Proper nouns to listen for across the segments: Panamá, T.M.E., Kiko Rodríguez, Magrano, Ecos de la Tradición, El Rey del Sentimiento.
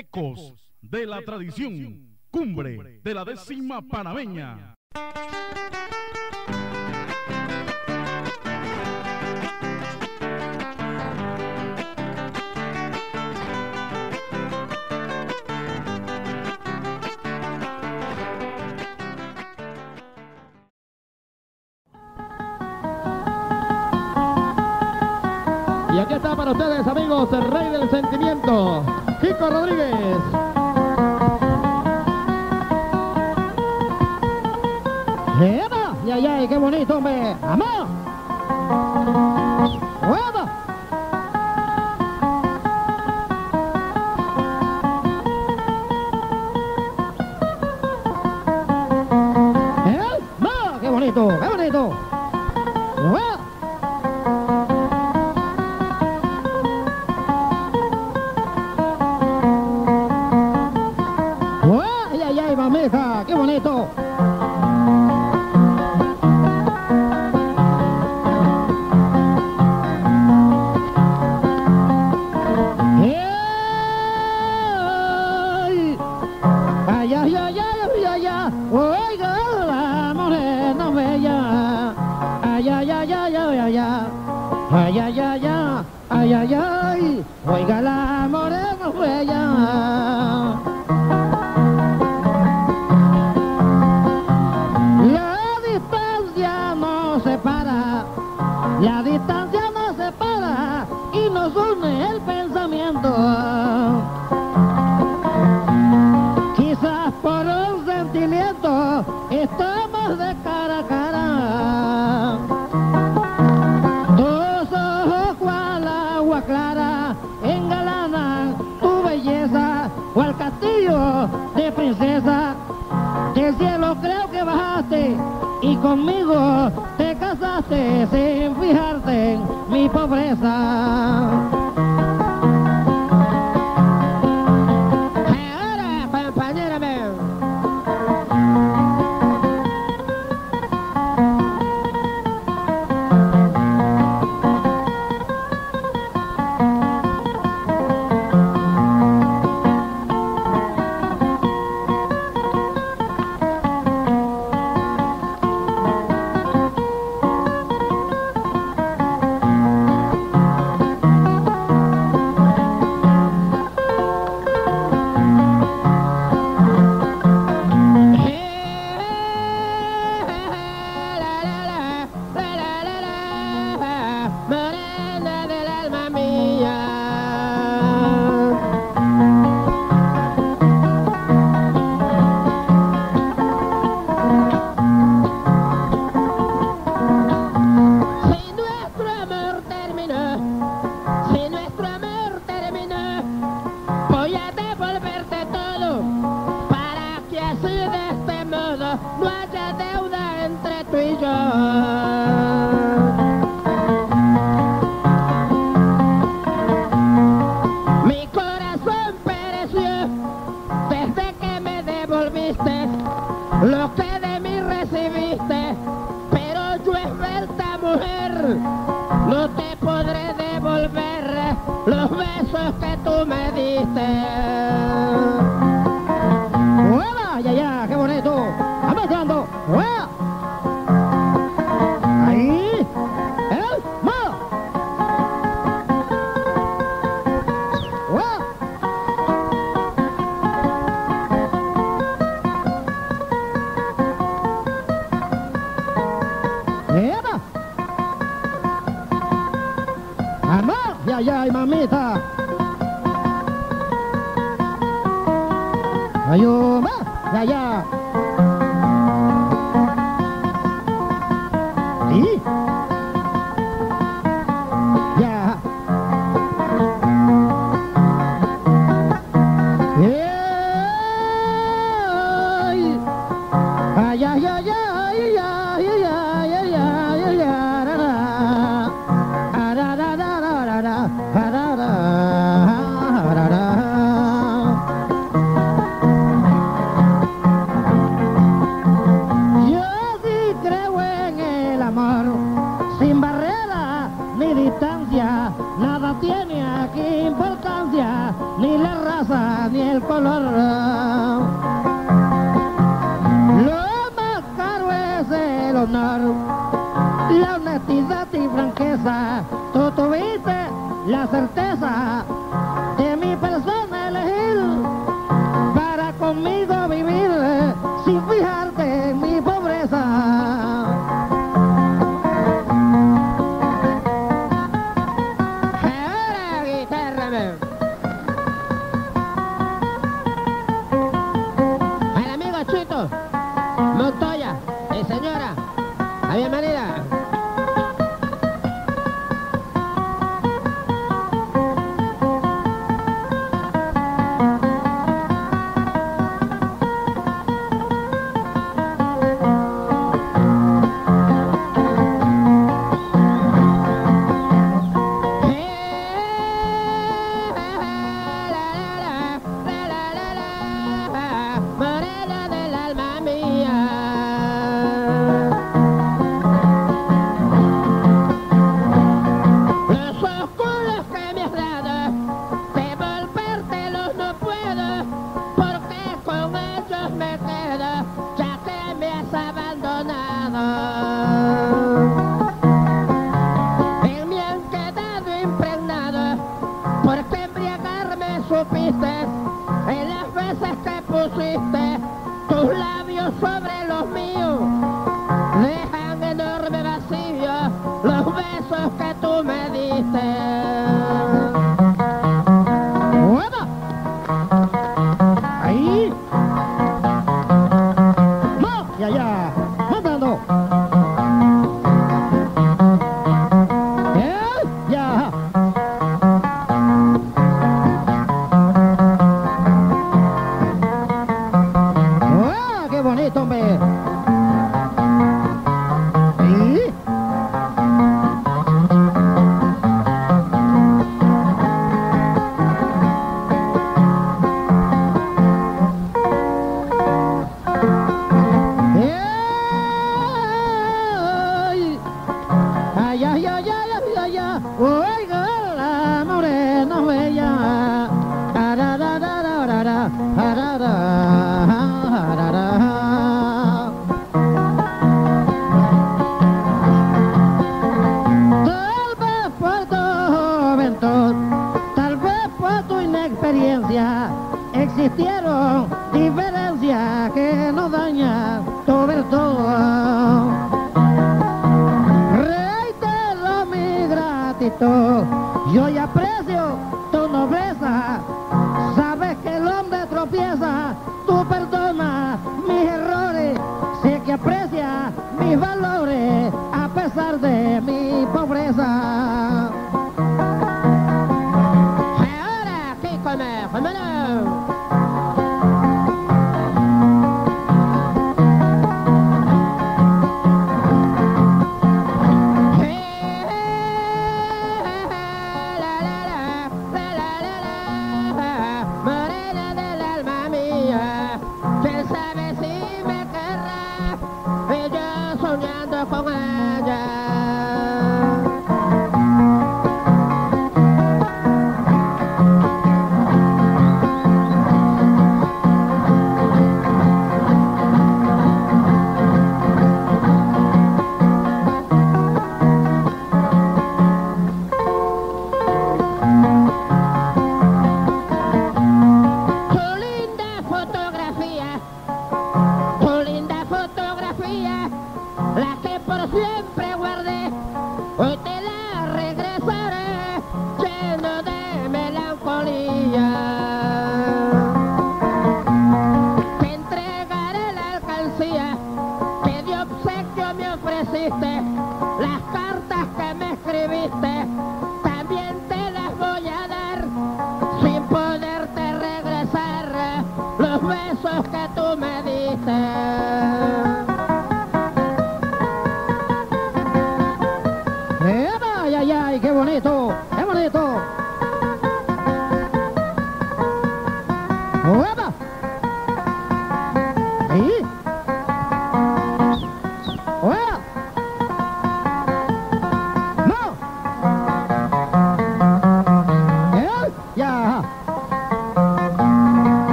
Ecos de la Tradición, cumbre de la 10ª panameña. Y aquí está para ustedes, amigos, el rey del sentimiento, Kiko Rodríguez. ¡Epa! ¡Ay, ay, ay! ¡Qué bonito, hombre! ¡Amor! ¡Epa! ¡Epa! ¡Qué bonito! ¡Qué bonito! ¡Epa! ¡Mameja! ¡Qué bonito! ¡Ay! ¡Ay, ay, ay, ay, ay, ay! ¡Oiga la morena bella! ¡Ay, ay, ay, ay, ay, ay! ¡Ay, ay, ay, ay, ay, ay, ay! ¡Oiga la morena bella! La distancia nos separa y nos une el pensamiento. Quizás por un sentimiento estamos de cara a cara. Tus ojos cual agua clara engalanan tu belleza, cual castillo de princesa. Del cielo creo que bajaste y conmigo te casaste sin fijarte en mi pobreza. Ahora, compañera mía. No haya deuda entre tú y yo. Mi corazón pereció desde que me devolviste lo que de mí recibiste, pero yo, esbelta mujer, no te podré devolver los besos que tú me diste. ¡Amor! ¡Ay, ay, mamita! ¡Ay, mamá! ¡Ay, ay! ¿Sí? ¡Ya! ¡Ay! ¡Ay, ay, ay, ay, ay, ay, ay, ay, ay, ay, ay! Ni distancia, nada tiene aquí importancia, ni la raza. raza ni el color. Lo más caro es el honor, la honestidad y franqueza. Tú tuviste la certeza de mi persona elegir para conmigo vivir sin fijarte en mi pobreza.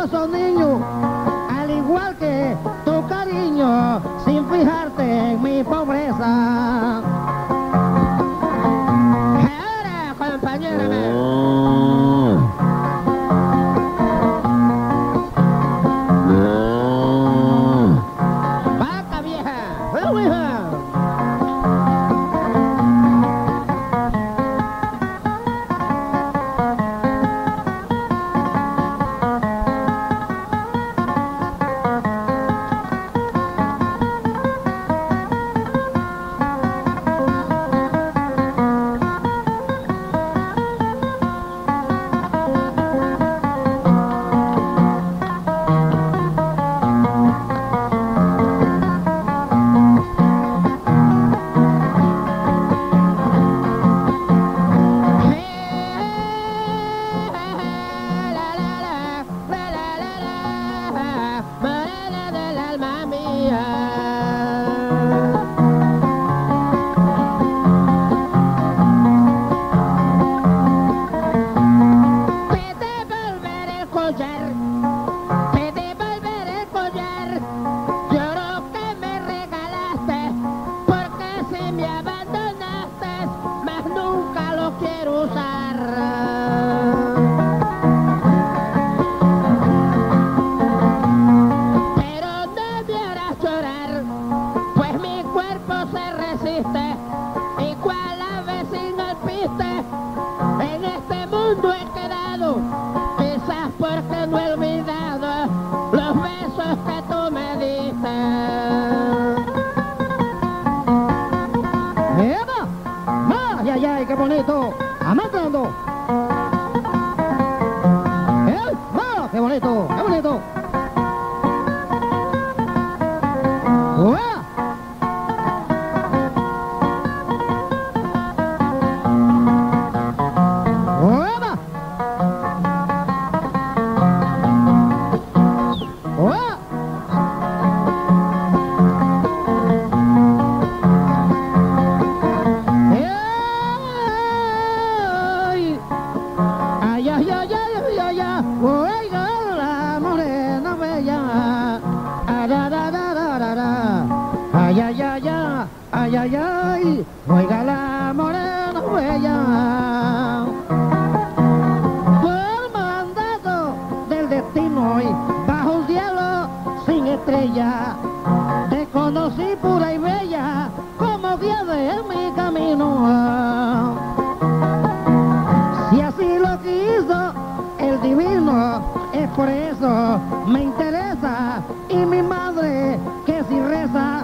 hermoso niño, al igual que tu cariño, sin fijarte en mi pobreza. Ahora, compañera. Vaca vieja, hija. Por eso me interesa, y mi madre que si reza